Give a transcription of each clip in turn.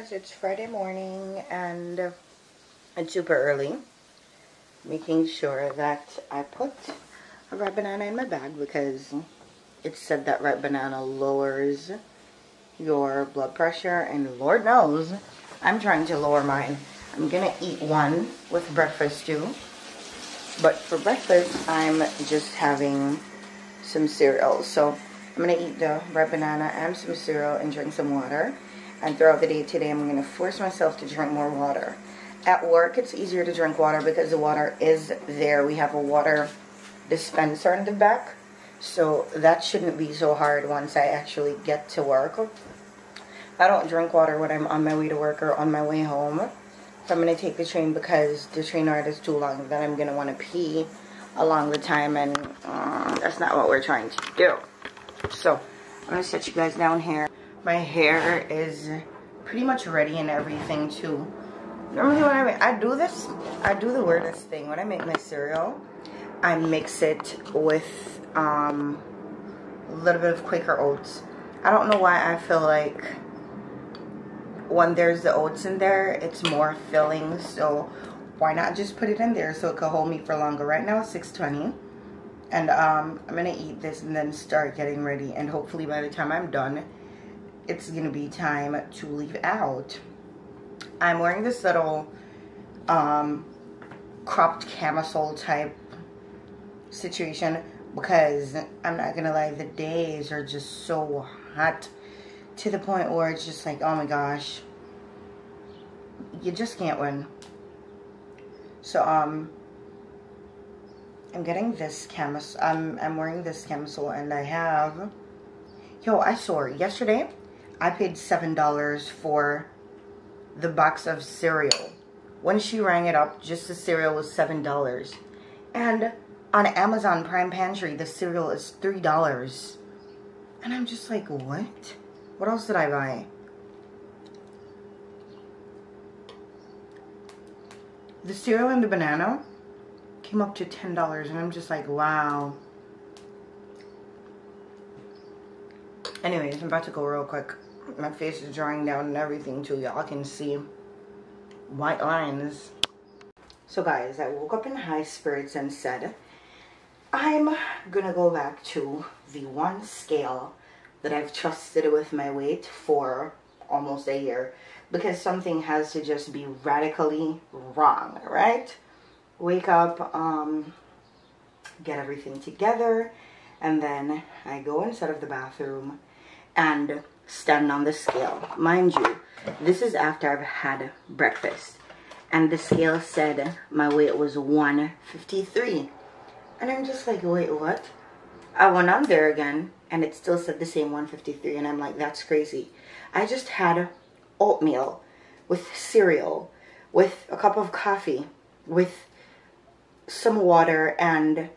guys, it's Friday morning and it's super early, making sure that I put a ripe banana in my bag because it's said that ripe banana lowers your blood pressure, and Lord knows I'm trying to lower mine. I'm gonna eat one with breakfast too, but for breakfast I'm just having some cereal. So I'm gonna eat the ripe banana and some cereal and drink some water. And throughout the day today, I'm gonna force myself to drink more water. At work, it's easier to drink water because the water is there. We have a water dispenser in the back, so that shouldn't be so hard once I actually get to work. I don't drink water when I'm on my way to work or on my way home. So I'm gonna take the train because the train ride is too long. Then I'm gonna wanna pee along the time, and that's not what we're trying to do. So I'm gonna set you guys down here. My hair is pretty much ready and everything too. Normally when I do the weirdest thing. When I make my cereal, I mix it with a little bit of Quaker oats. I don't know why I feel like when there's the oats in there, it's more filling. So why not just put it in there so it could hold me for longer? Right now it's 6:20. And I'm gonna eat this and then start getting ready, and hopefully by the time I'm done, it's gonna be time to leave out. I'm wearing this little cropped camisole type situation because I'm not gonna lie, the days are just so hot to the point where it's just like, oh my gosh, you just can't win. So I'm getting this camisole. I'm wearing this camisole, and I have, yo, I saw it yesterday. I paid $7 for the box of cereal. When she rang it up, just the cereal was $7. And on Amazon Prime Pantry, the cereal is $3. And I'm just like, what? What else did I buy? The cereal and the banana came up to $10, and I'm just like, wow. Anyways, I'm about to go real quick. My face is drying down and everything too. Y'all can see white lines. So guys, I woke up in high spirits and said, I'm gonna go back to the one scale that I've trusted with my weight for almost a year, because something has to just be radically wrong, right? Wake up, get everything together, and then I go inside of the bathroom and stand on the scale. Mind you, this is after I've had breakfast, and the scale said my weight was 153, and I'm just like, wait, what? I went on there again, and it still said the same 153, and I'm like, that's crazy. I just had oatmeal with cereal, with a cup of coffee, with some water and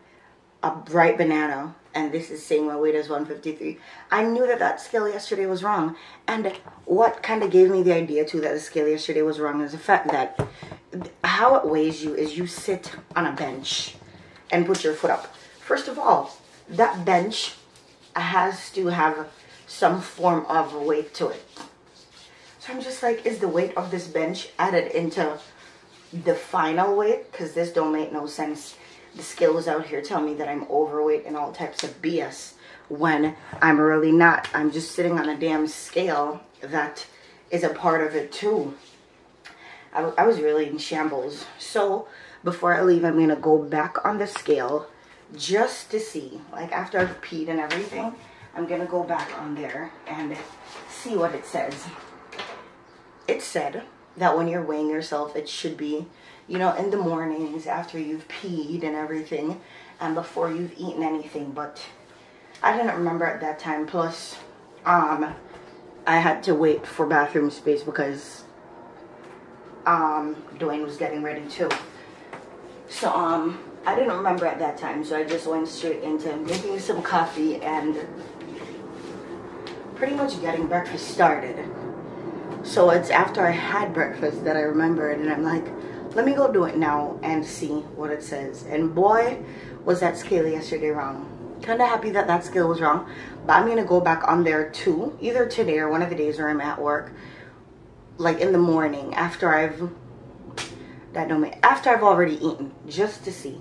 a bright banana, and this is saying my weight is 153. I knew that that scale yesterday was wrong, and what kind of gave me the idea too that the scale yesterday was wrong is the fact that how it weighs you is you sit on a bench and put your foot up. First of all, that bench has to have some form of weight to it. So I'm just like, is the weight of this bench added into the final weight? Because this don't make no sense. The scales out here tell me that I'm overweight and all types of BS when I'm really not. I'm just sitting on a damn scale that is a part of it too. I was really in shambles. So before I leave, I'm gonna go back on the scale just to see, like, after I've peed and everything, I'm gonna go back on there and see what it says. It said that when you're weighing yourself, it should be, you know, in the mornings after you've peed and everything and before you've eaten anything. But I didn't remember at that time. Plus, I had to wait for bathroom space because Dwayne was getting ready too. So I didn't remember at that time, so I just went straight into making some coffee and pretty much getting breakfast started. So it's after I had breakfast that I remembered, and I'm like, let me go do it now and see what it says. And boy, was that scale yesterday wrong. Kind of happy that that scale was wrong, but I'm going to go back on there too, either today or one of the days where I'm at work, like in the morning after I've already eaten, just to see.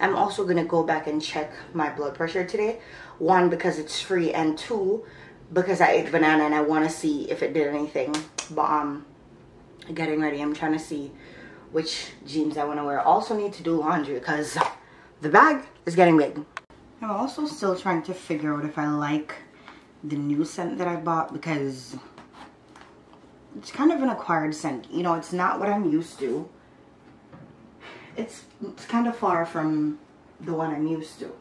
I'm also gonna go back and check my blood pressure today. 1, because it's free, and 2, because I ate banana and I want to see if it did anything. But getting ready, I'm trying to see which jeans I want to wear. I also need to do laundry because the bag is getting big. I'm also still trying to figure out if I like the new scent that I bought, because it's kind of an acquired scent. You know, it's not what I'm used to. It's kind of far from the one I'm used to.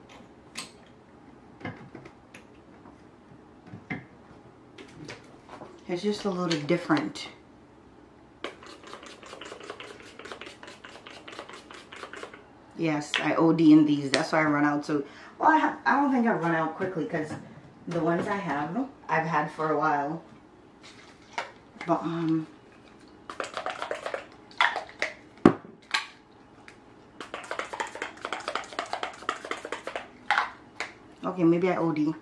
It's just a little different. Yes, I OD in these. That's why I run out. So, well, I don't think I run out quickly, because the ones I have, I've had for a while. But, okay, maybe I OD.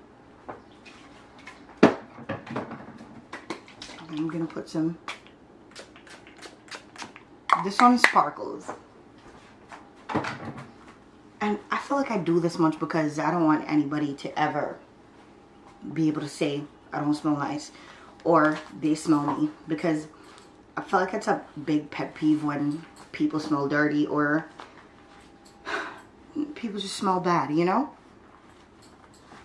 I'm gonna put some. This one sparkles. And I feel like I do this much because I don't want anybody to ever be able to say I don't smell nice or they smell me, because I feel like it's a big pet peeve when people smell dirty or people just smell bad, you know?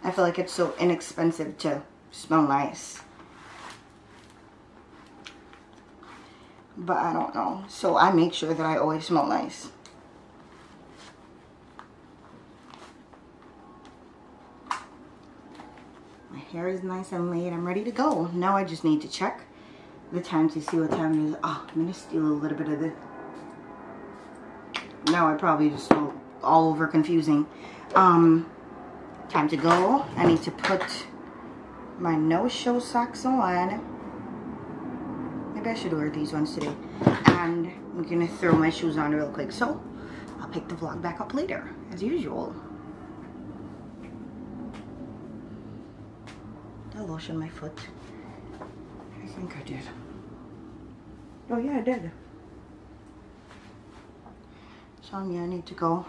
I feel like it's so inexpensive to smell nice. But I don't know. So I make sure that I always smell nice. My hair is nice and laid. I'm ready to go. Now I just need to check the time to see what time it is. Oh, I'm going to steal a little bit of this. Now I probably just smell all over confusing. Time to go. I need to put my no-show socks on. I should wear these ones today, and I'm gonna throw my shoes on real quick, so I'll pick the vlog back up later as usual. Did I lotion my foot? I think I did. Oh yeah, I did. So yeah, I need to go.